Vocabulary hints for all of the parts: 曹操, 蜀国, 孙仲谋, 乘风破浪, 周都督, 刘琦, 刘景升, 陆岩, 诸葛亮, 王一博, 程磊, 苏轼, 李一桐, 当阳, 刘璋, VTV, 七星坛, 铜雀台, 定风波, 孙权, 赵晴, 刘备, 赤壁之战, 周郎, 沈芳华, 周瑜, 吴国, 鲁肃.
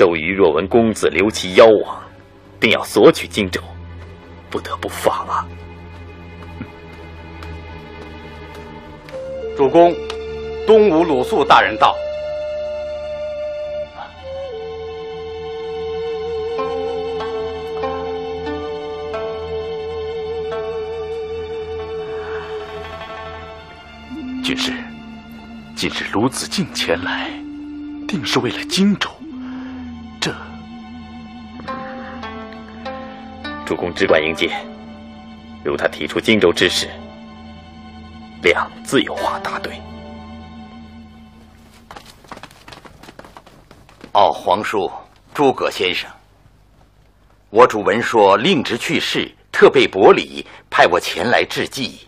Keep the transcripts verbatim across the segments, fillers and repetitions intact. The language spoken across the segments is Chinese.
周瑜若闻公子刘琦夭亡，便要索取荆州，不得不防啊！主公，东吴鲁肃大人到。 军师，今日鲁子敬前来，定是为了荆州。这，主公只管迎接，如他提出荆州之事，亮自有话答对。哦，皇叔，诸葛先生，我主闻说令侄去世，特备薄礼，派我前来致祭。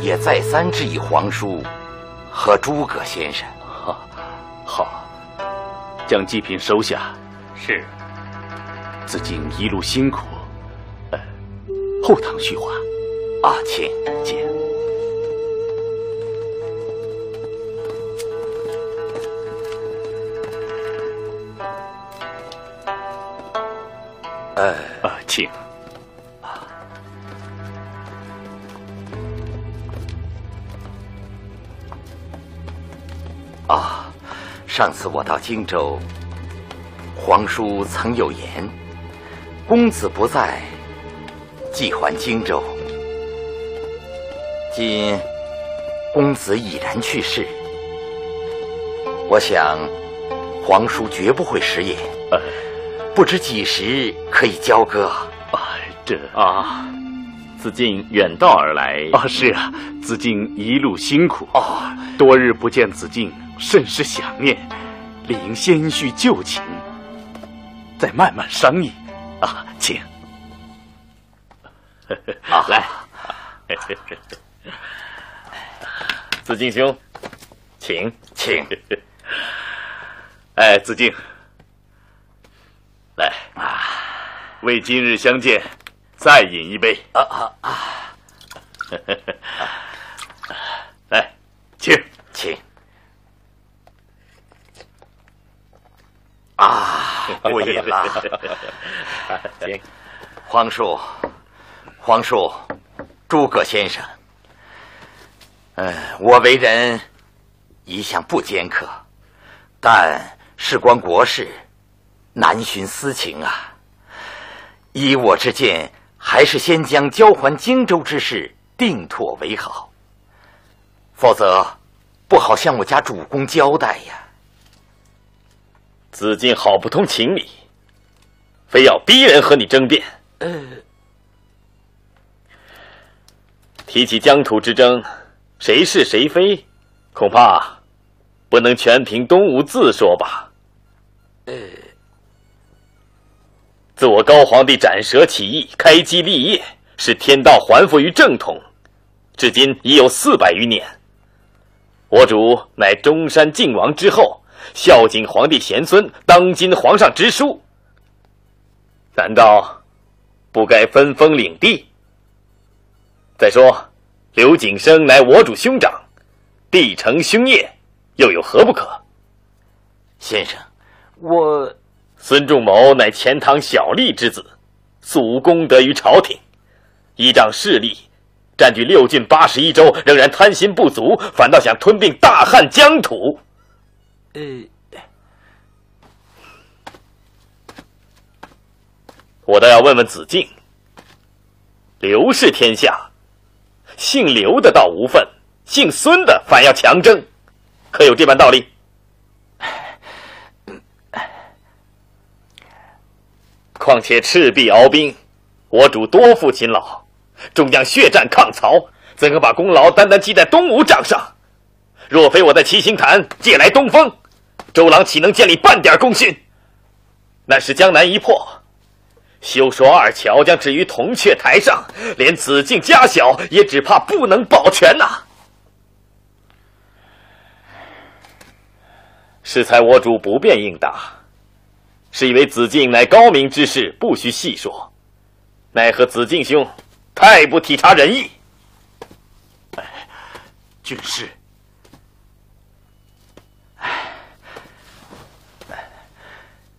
也再三致以皇叔和诸葛先生。好，好，将祭品收下。是。子敬一路辛苦，呃，后堂叙话。啊，请，请。呃，啊，请。 啊，上次我到荆州，皇叔曾有言：“公子不在，即还荆州。”今公子已然去世，我想皇叔绝不会食言。不知几时可以交割？啊，这啊，子敬远道而来。啊，是啊，子敬一路辛苦。哦，多日不见子敬。 甚是想念，理应先叙旧情，再慢慢商议。啊，请。啊，来，子敬兄，请请。哎，子敬，来，为今日相见，再饮一杯。啊啊啊！来，请请。 啊，过瘾了！行，皇叔，皇叔，诸葛先生，嗯，我为人一向不尖刻，但事关国事，难寻私情啊。依我之见，还是先将交还荆州之事定妥为好，否则不好向我家主公交代呀。 子敬好不通情理，非要逼人和你争辩。呃，提起疆土之争，谁是谁非，恐怕不能全凭东吴自说吧。呃，自我高皇帝斩蛇起义，开基立业，使天道还复于正统，至今已有四百余年。我主乃中山靖王之后。 孝景皇帝贤孙，当今皇上直叔，难道不该分封领地？再说，刘景升乃我主兄长，弟承兄业，又有何不可？先生，我孙仲谋乃钱塘小吏之子，素无功德于朝廷，依仗势力，占据六郡八十一州，仍然贪心不足，反倒想吞并大汉疆土。 呃，我倒要问问子敬，刘氏天下，姓刘的倒无份，姓孙的反要强争，可有这般道理？况且赤壁鏖兵，我主多负勤劳，终将血战抗曹，怎可把功劳单单记在东吴账上？ 若非我在七星坛借来东风，周郎岂能建立半点功勋？那是江南一破，修蜀二乔将置于铜雀台上，连子敬家小也只怕不能保全呐、啊。适才我主不便应答，是以为子敬乃高明之士，不需细说。奈何子敬兄太不体察仁义。军师，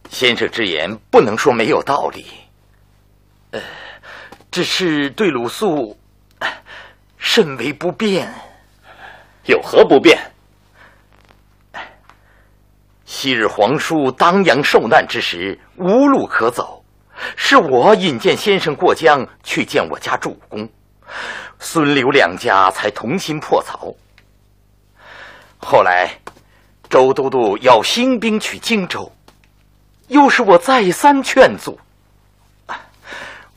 先生之言不能说没有道理，呃，只是对鲁肃甚为不便。有何不便？昔日皇叔当阳受难之时，无路可走，是我引荐先生过江去见我家主公。孙刘两家才同心破曹。后来，周都督要兴兵取荆州，又是我再三劝阻。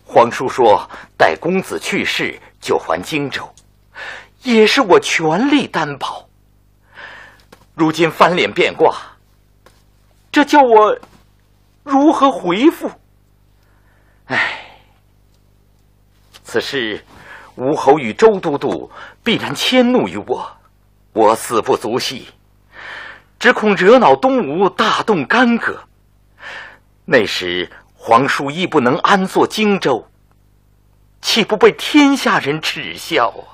皇叔说，待公子去世就还荆州，也是我全力担保。如今翻脸变卦，这叫我如何回复？唉，此事。吴侯与周都督必然迁怒于我，我死不足惜，只恐惹恼东吴，大动干戈。那时皇叔亦不能安坐荆州，岂不被天下人耻笑啊？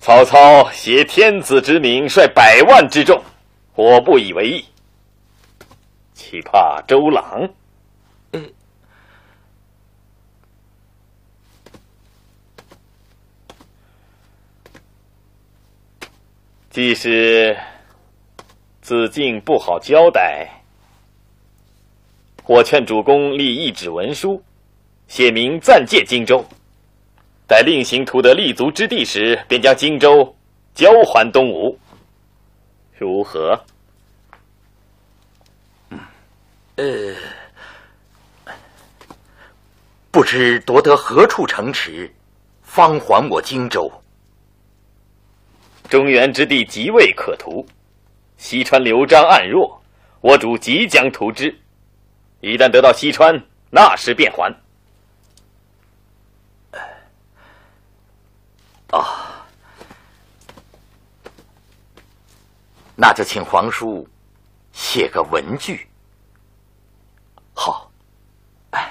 曹操挟天子之名，率百万之众，我不以为意。岂怕周郎？嗯，既是子敬不好交代，我劝主公立一纸文书，写明暂借荆州，待令行图得立足之地时，便将荆州交还东吴，如何？呃，不知夺得何处城池，方还我荆州。中原之地极为可图，西川刘璋暗弱，我主即将图之。一旦得到西川，那时便还。啊，那就请皇叔写个文句。好，哎，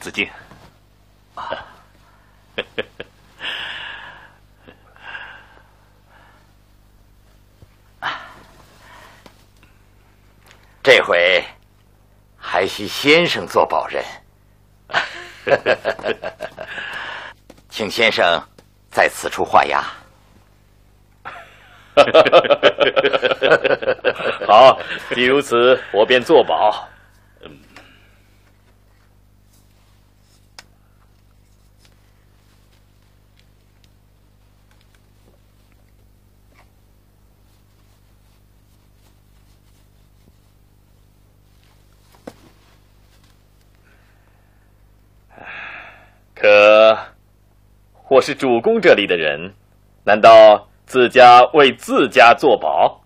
子敬，啊，这回还需先生做保人，请先生在此处画押。好，既如此，我便作保。可我是主公这里的人，难道自家为自家作保？